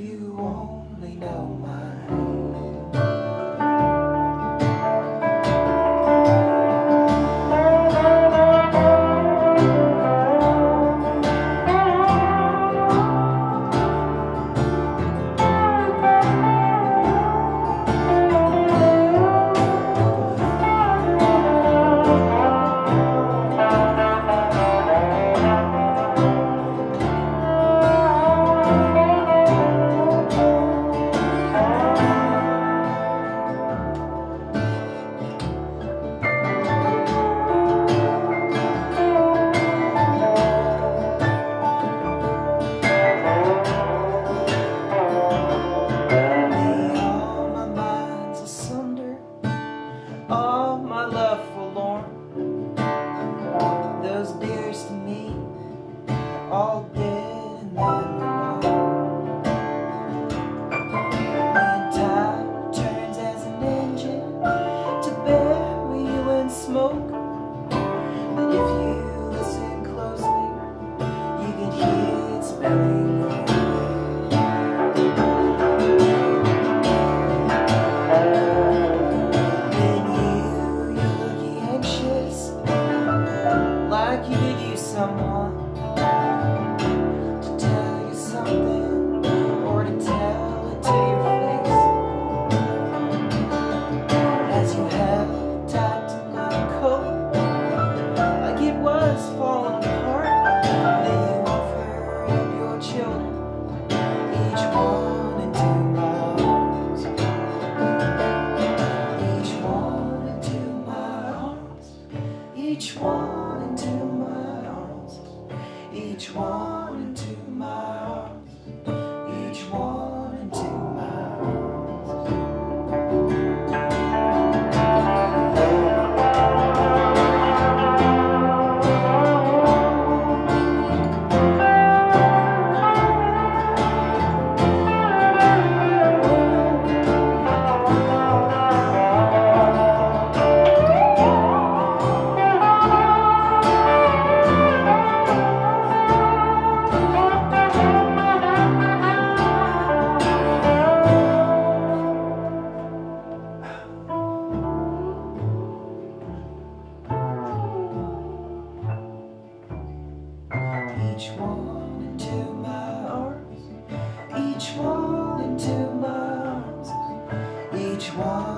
You only know mine. Each one into my arms, each one.